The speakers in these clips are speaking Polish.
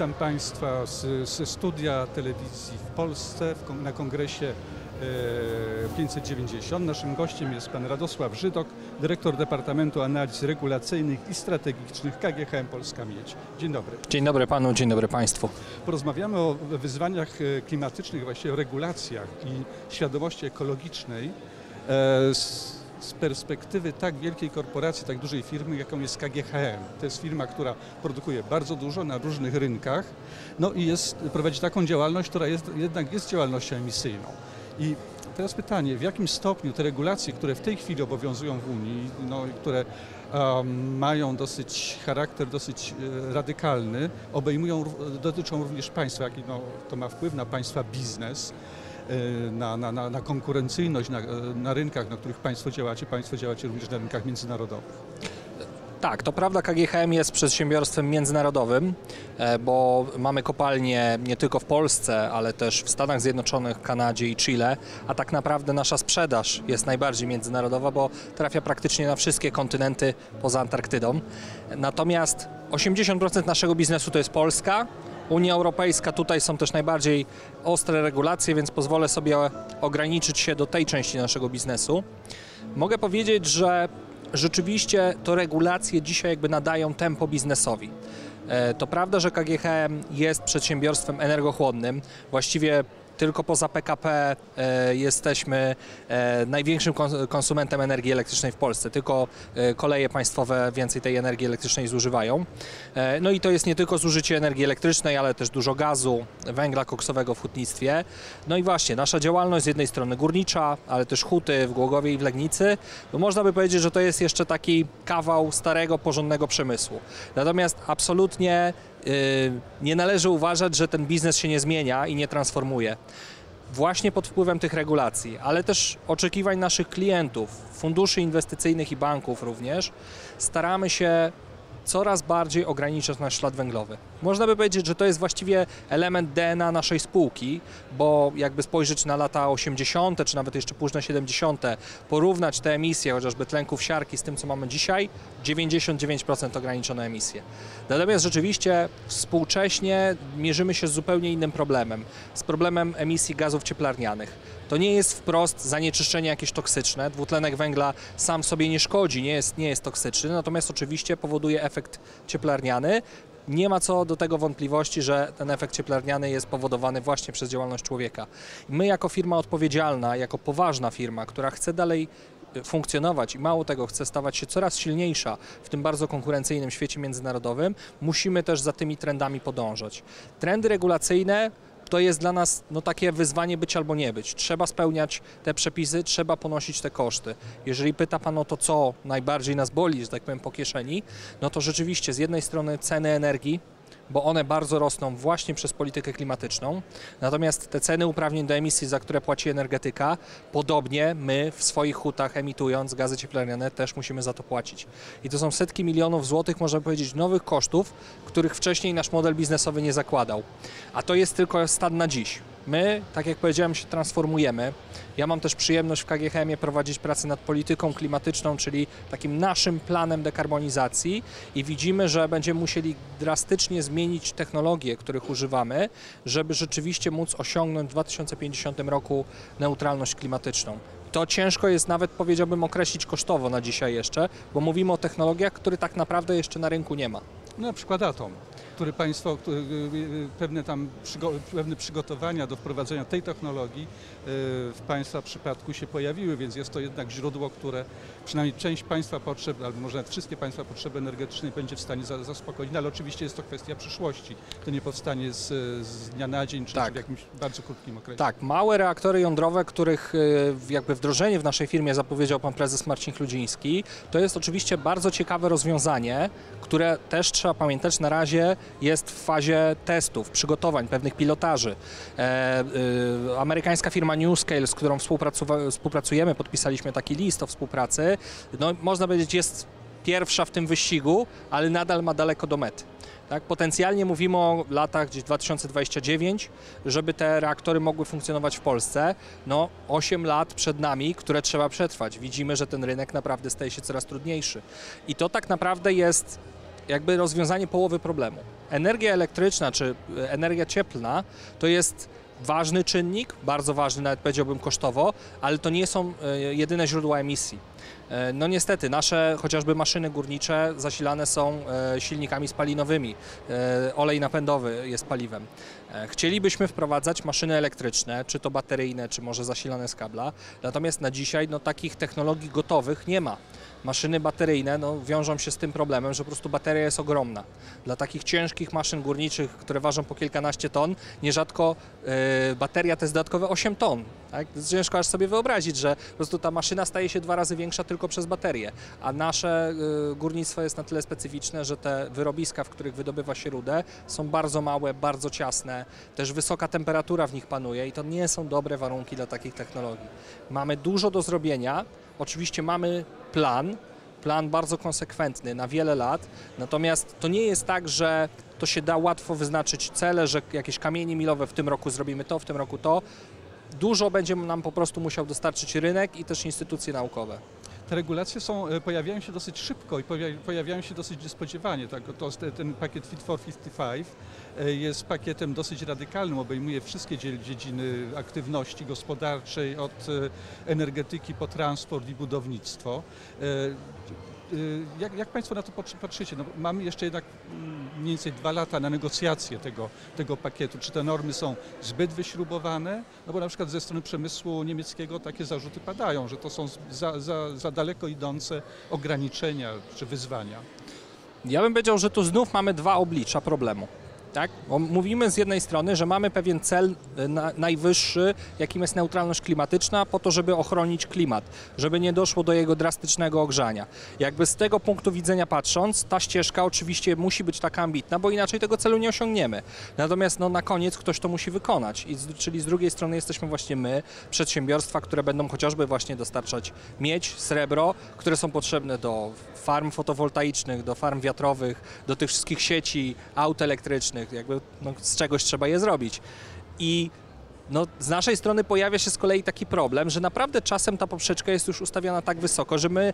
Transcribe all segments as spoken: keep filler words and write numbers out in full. Witam Państwa ze studia telewizji w Polsce w, na kongresie pięćset dziewięćdziesiąt. Naszym gościem jest pan Radosław Żydok, dyrektor Departamentu Analiz Regulacyjnych i Strategicznych K G H M Polska Miedź. Dzień dobry. Dzień dobry panu, dzień dobry państwu. Porozmawiamy o wyzwaniach klimatycznych, właściwie o regulacjach i świadomości ekologicznej z perspektywy tak wielkiej korporacji, tak dużej firmy, jaką jest K G H M. To jest firma, która produkuje bardzo dużo na różnych rynkach, no i jest, prowadzi taką działalność, która jest, jednak jest działalnością emisyjną. I teraz pytanie, w jakim stopniu te regulacje, które w tej chwili obowiązują w Unii, no, które um, mają dosyć charakter dosyć e, radykalny, obejmują, dotyczą również państwa, jaki no, to ma wpływ na państwa biznes, e, na, na, na, na konkurencyjność na, na rynkach, na których państwo działacie, państwo działacie również na rynkach międzynarodowych. Tak, to prawda, K G H M jest przedsiębiorstwem międzynarodowym, bo mamy kopalnie nie tylko w Polsce, ale też w Stanach Zjednoczonych, Kanadzie i Chile, a tak naprawdę nasza sprzedaż jest najbardziej międzynarodowa, bo trafia praktycznie na wszystkie kontynenty poza Antarktydą. Natomiast osiemdziesiąt procent naszego biznesu to jest Polska, Unia Europejska, tutaj są też najbardziej ostre regulacje, więc pozwolę sobie ograniczyć się do tej części naszego biznesu. Mogę powiedzieć, że rzeczywiście to regulacje dzisiaj jakby nadają tempo biznesowi. To prawda, że K G H M jest przedsiębiorstwem energochłonnym. Właściwie tylko poza P K P jesteśmy największym konsumentem energii elektrycznej w Polsce. Tylko koleje państwowe więcej tej energii elektrycznej zużywają. No i to jest nie tylko zużycie energii elektrycznej, ale też dużo gazu, węgla koksowego w hutnictwie. No i właśnie nasza działalność z jednej strony górnicza, ale też huty w Głogowie i w Legnicy. No można by powiedzieć, że to jest jeszcze taki kawał starego, porządnego przemysłu. Natomiast absolutnie nie należy uważać, że ten biznes się nie zmienia i nie transformuje. Właśnie pod wpływem tych regulacji, ale też oczekiwań naszych klientów, funduszy inwestycyjnych i banków również, staramy się coraz bardziej ograniczać nasz ślad węglowy. Można by powiedzieć, że to jest właściwie element D N A naszej spółki, bo jakby spojrzeć na lata osiemdziesiąte czy nawet jeszcze późne siedemdziesiąte, porównać te emisje chociażby tlenków siarki z tym, co mamy dzisiaj, dziewięćdziesiąt dziewięć procent ograniczone emisje. Natomiast rzeczywiście współcześnie mierzymy się z zupełnie innym problemem, z problemem emisji gazów cieplarnianych. To nie jest wprost zanieczyszczenie jakieś toksyczne. Dwutlenek węgla sam sobie nie szkodzi, nie jest, nie jest toksyczny, natomiast oczywiście powoduje efekt cieplarniany. Nie ma co do tego wątpliwości, że ten efekt cieplarniany jest powodowany właśnie przez działalność człowieka. My jako firma odpowiedzialna, jako poważna firma, która chce dalej funkcjonować i mało tego, chce stawać się coraz silniejsza w tym bardzo konkurencyjnym świecie międzynarodowym, musimy też za tymi trendami podążać. Trendy regulacyjne to jest dla nas no, takie wyzwanie być albo nie być. Trzeba spełniać te przepisy, trzeba ponosić te koszty. Jeżeli pyta pan o to, co najbardziej nas boli, że tak powiem, po kieszeni, no to rzeczywiście z jednej strony ceny energii, bo one bardzo rosną właśnie przez politykę klimatyczną. Natomiast te ceny uprawnień do emisji, za które płaci energetyka, podobnie my w swoich hutach emitując gazy cieplarniane też musimy za to płacić. I to są setki milionów złotych, można powiedzieć, nowych kosztów, których wcześniej nasz model biznesowy nie zakładał. A to jest tylko stan na dziś. My, tak jak powiedziałem, się transformujemy. Ja mam też przyjemność w K G H M-ie prowadzić pracę nad polityką klimatyczną, czyli takim naszym planem dekarbonizacji i widzimy, że będziemy musieli drastycznie zmienić technologie, których używamy, żeby rzeczywiście móc osiągnąć w dwa tysiące pięćdziesiątym roku neutralność klimatyczną. To ciężko jest nawet, powiedziałbym, określić kosztowo na dzisiaj jeszcze, bo mówimy o technologiach, których tak naprawdę jeszcze na rynku nie ma. Na przykład atom, który państwo, który, pewne tam przygo, pewne przygotowania do wprowadzenia tej technologii w państwa przypadku się pojawiły, więc jest to jednak źródło, które przynajmniej część państwa potrzeb, albo może nawet wszystkie państwa potrzeby energetyczne będzie w stanie zaspokoić, no, ale oczywiście jest to kwestia przyszłości. To nie powstanie z, z dnia na dzień, czy tak. W jakimś bardzo krótkim okresie. Tak, małe reaktory jądrowe, których jakby wdrożenie w naszej firmie zapowiedział pan prezes Marcin Chludziński, to jest oczywiście bardzo ciekawe rozwiązanie, które też trzeba pamiętać, na razie jest w fazie testów, przygotowań, pewnych pilotaży. E, e, amerykańska firma NuScale, z którą współpracujemy, podpisaliśmy taki list o współpracy, no, można powiedzieć, jest pierwsza w tym wyścigu, ale nadal ma daleko do mety. Tak, potencjalnie mówimy o latach gdzieś dwa tysiące dwudziestym dziewiątym, żeby te reaktory mogły funkcjonować w Polsce. No osiem lat przed nami, które trzeba przetrwać. Widzimy, że ten rynek naprawdę staje się coraz trudniejszy. I to tak naprawdę jest jakby rozwiązanie połowy problemu. Energia elektryczna czy energia cieplna to jest ważny czynnik, bardzo ważny, nawet powiedziałbym kosztowo, ale to nie są jedyne źródła emisji. No niestety, nasze chociażby maszyny górnicze zasilane są silnikami spalinowymi, olej napędowy jest paliwem. Chcielibyśmy wprowadzać maszyny elektryczne, czy to bateryjne, czy może zasilane z kabla, natomiast na dzisiaj no, takich technologii gotowych nie ma. Maszyny bateryjne no, wiążą się z tym problemem, że po prostu bateria jest ogromna. Dla takich ciężkich maszyn górniczych, które ważą po kilkanaście ton, nierzadko yy, bateria to jest dodatkowe osiem ton. Tak? Ciężko aż sobie wyobrazić, że po prostu ta maszyna staje się dwa razy większa tylko przez baterię, a nasze yy, górnictwo jest na tyle specyficzne, że te wyrobiska, w których wydobywa się rudę, są bardzo małe, bardzo ciasne, też wysoka temperatura w nich panuje i to nie są dobre warunki dla takich technologii. Mamy dużo do zrobienia, oczywiście mamy plan, plan bardzo konsekwentny na wiele lat, natomiast to nie jest tak, że to się da łatwo wyznaczyć cele, że jakieś kamienie milowe w tym roku zrobimy to, w tym roku to. Dużo będzie nam po prostu musiał dostarczyć rynek i też instytucje naukowe. Te regulacje są, pojawiają się dosyć szybko i pojawiają się dosyć niespodziewanie. Tak, to, ten pakiet Fit for pięćdziesiąt pięć jest pakietem dosyć radykalnym, obejmuje wszystkie dziedziny aktywności gospodarczej, od energetyki po transport i budownictwo. Jak, jak Państwo na to patrzycie? No, mamy jeszcze jednak mniej więcej dwa lata na negocjacje tego, tego pakietu. Czy te normy są zbyt wyśrubowane? No bo na przykład ze strony przemysłu niemieckiego takie zarzuty padają, że to są za, za, za daleko idące ograniczenia czy wyzwania. Ja bym powiedział, że tu znów mamy dwa oblicza problemu. Tak? Bo mówimy z jednej strony, że mamy pewien cel na, najwyższy, jakim jest neutralność klimatyczna, po to, żeby ochronić klimat, żeby nie doszło do jego drastycznego ogrzania. Jakby z tego punktu widzenia patrząc, ta ścieżka oczywiście musi być taka ambitna, bo inaczej tego celu nie osiągniemy. Natomiast no, na koniec ktoś to musi wykonać, I z, czyli z drugiej strony jesteśmy właśnie my, przedsiębiorstwa, które będą chociażby właśnie dostarczać miedź, srebro, które są potrzebne do farm fotowoltaicznych, do farm wiatrowych, do tych wszystkich sieci, aut elektrycznych. Jakby, no, z czegoś trzeba je zrobić. I no, z naszej strony pojawia się z kolei taki problem, że naprawdę czasem ta poprzeczka jest już ustawiana tak wysoko, że my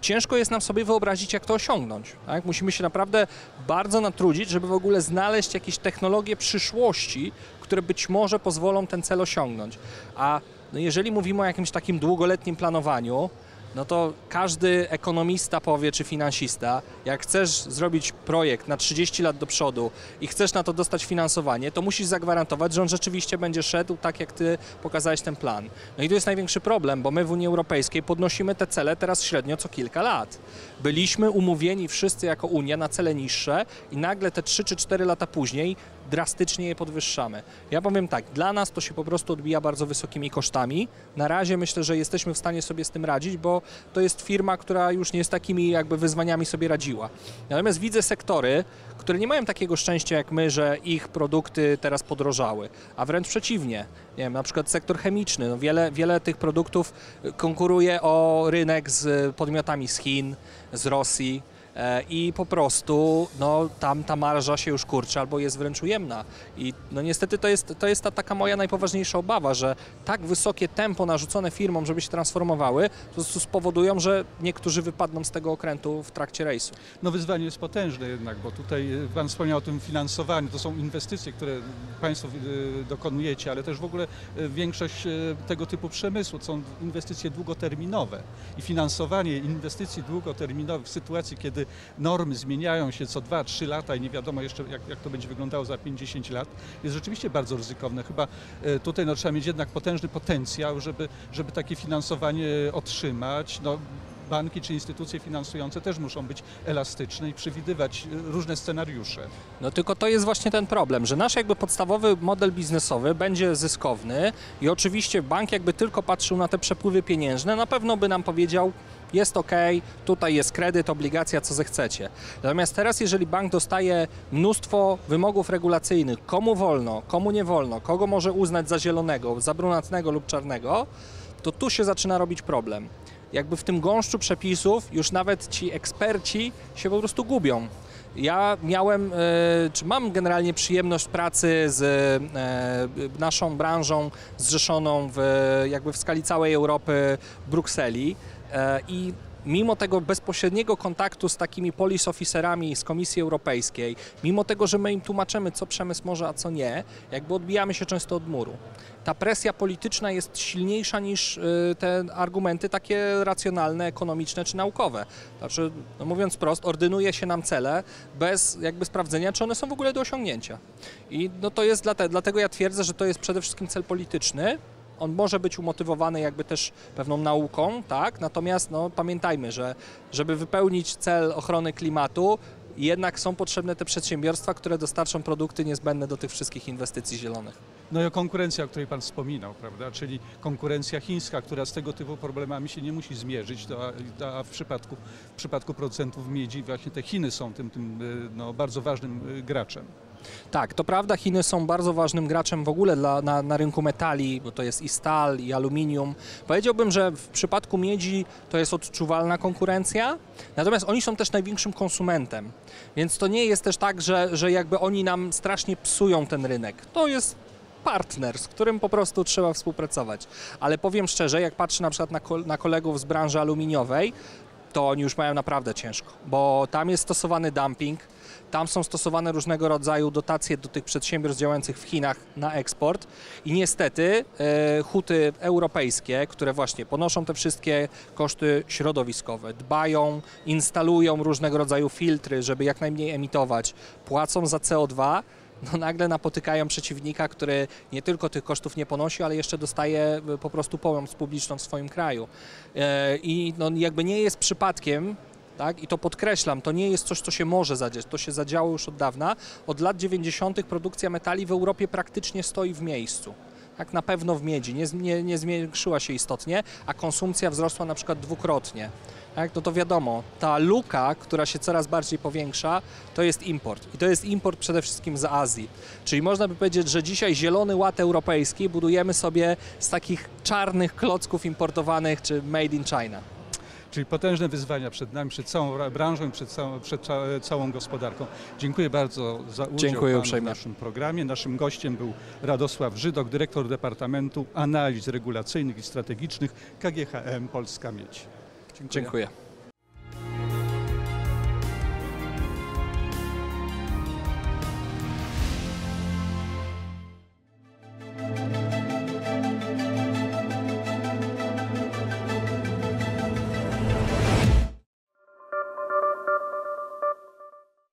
ciężko jest nam sobie wyobrazić, jak to osiągnąć. Tak? Musimy się naprawdę bardzo natrudzić, żeby w ogóle znaleźć jakieś technologie przyszłości, które być może pozwolą ten cel osiągnąć. A no, jeżeli mówimy o jakimś takim długoletnim planowaniu, no to każdy ekonomista powie, czy finansista, jak chcesz zrobić projekt na trzydzieści lat do przodu i chcesz na to dostać finansowanie, to musisz zagwarantować, że on rzeczywiście będzie szedł tak, jak ty pokazałeś ten plan. No i tu jest największy problem, bo my w Unii Europejskiej podnosimy te cele teraz średnio co kilka lat. Byliśmy umówieni wszyscy jako Unia na cele niższe i nagle te trzy czy cztery lata później drastycznie je podwyższamy. Ja powiem tak, dla nas to się po prostu odbija bardzo wysokimi kosztami. Na razie myślę, że jesteśmy w stanie sobie z tym radzić, bo to jest firma, która już nie z takimi jakby wyzwaniami sobie radziła. Natomiast widzę sektory, które nie mają takiego szczęścia jak my, że ich produkty teraz podrożały, a wręcz przeciwnie. Nie wiem, na przykład sektor chemiczny. No wiele, wiele tych produktów konkuruje o rynek z podmiotami z Chin, z Rosji. I po prostu no, tam ta marża się już kurczy albo jest wręcz ujemna. I no, niestety to jest, to jest ta taka moja najpoważniejsza obawa, że tak wysokie tempo narzucone firmom, żeby się transformowały, po prostu spowodują, że niektórzy wypadną z tego okrętu w trakcie rejsu. No wyzwanie jest potężne jednak, bo tutaj Pan wspomniał o tym finansowaniu, to są inwestycje, które Państwo dokonujecie, ale też w ogóle większość tego typu przemysłu to są inwestycje długoterminowe i finansowanie inwestycji długoterminowych w sytuacji, kiedy normy zmieniają się co dwa, trzy lata i nie wiadomo jeszcze jak, jak to będzie wyglądało za pięćdziesiąt lat, jest rzeczywiście bardzo ryzykowne. Chyba tutaj no, trzeba mieć jednak potężny potencjał, żeby, żeby takie finansowanie otrzymać. No, banki czy instytucje finansujące też muszą być elastyczne i przewidywać różne scenariusze. No tylko to jest właśnie ten problem, że nasz jakby podstawowy model biznesowy będzie zyskowny i oczywiście bank jakby tylko patrzył na te przepływy pieniężne, na pewno by nam powiedział, jest ok, tutaj jest kredyt, obligacja, co zechcecie. Natomiast teraz, jeżeli bank dostaje mnóstwo wymogów regulacyjnych, komu wolno, komu nie wolno, kogo może uznać za zielonego, za brunatnego lub czarnego, to tu się zaczyna robić problem. Jakby w tym gąszczu przepisów już nawet ci eksperci się po prostu gubią. Ja miałem, czy mam generalnie przyjemność pracy z naszą branżą zrzeszoną w, jakby w skali całej Europy w Brukseli i mimo tego bezpośredniego kontaktu z takimi police officerami z Komisji Europejskiej, mimo tego, że my im tłumaczymy, co przemysł może, a co nie, jakby odbijamy się często od muru. Ta presja polityczna jest silniejsza niż te argumenty takie racjonalne, ekonomiczne czy naukowe. Znaczy, no mówiąc wprost, ordynuje się nam cele bez jakby sprawdzenia, czy one są w ogóle do osiągnięcia. I no to jest dlatego, dlatego ja twierdzę, że to jest przede wszystkim cel polityczny. On może być umotywowany jakby też pewną nauką, tak? Natomiast no, pamiętajmy, że żeby wypełnić cel ochrony klimatu, jednak są potrzebne te przedsiębiorstwa, które dostarczą produkty niezbędne do tych wszystkich inwestycji zielonych. No i konkurencja, o której Pan wspominał, prawda? Czyli konkurencja chińska, która z tego typu problemami się nie musi zmierzyć, a w przypadku, w przypadku producentów miedzi właśnie te Chiny są tym, tym no, bardzo ważnym graczem. Tak, to prawda, Chiny są bardzo ważnym graczem w ogóle dla, na, na rynku metali, bo to jest i stal, i aluminium. Powiedziałbym, że w przypadku miedzi to jest odczuwalna konkurencja, natomiast oni są też największym konsumentem, więc to nie jest też tak, że, że jakby oni nam strasznie psują ten rynek. To jest partner, z którym po prostu trzeba współpracować. Ale powiem szczerze, jak patrzę na przykład na, kol- na kolegów z branży aluminiowej, to oni już mają naprawdę ciężko, bo tam jest stosowany dumping, tam są stosowane różnego rodzaju dotacje do tych przedsiębiorstw działających w Chinach na eksport i niestety e, huty europejskie, które właśnie ponoszą te wszystkie koszty środowiskowe, dbają, instalują różnego rodzaju filtry, żeby jak najmniej emitować, płacą za C O dwa, no nagle napotykają przeciwnika, który nie tylko tych kosztów nie ponosi, ale jeszcze dostaje po prostu pomoc publiczną w swoim kraju. E, I no, jakby nie jest przypadkiem, tak? I to podkreślam, to nie jest coś, co się może zadziać, to się zadziało już od dawna. Od lat dziewięćdziesiątych produkcja metali w Europie praktycznie stoi w miejscu. Tak, na pewno w miedzi, nie, nie, nie zwiększyła się istotnie, a konsumpcja wzrosła na przykład dwukrotnie. Tak? No to wiadomo, ta luka, która się coraz bardziej powiększa, to jest import. I to jest import przede wszystkim z Azji. Czyli można by powiedzieć, że dzisiaj zielony ład europejski budujemy sobie z takich czarnych klocków importowanych, czy made in China. Czyli potężne wyzwania przed nami, przed całą branżą, przed całą, przed całą gospodarką. Dziękuję bardzo za udział w naszym programie. Naszym gościem był Radosław Żydok, dyrektor Departamentu Analiz Regulacyjnych i Strategicznych K G H M Polska Miedź. Dziękuję. Dziękuję.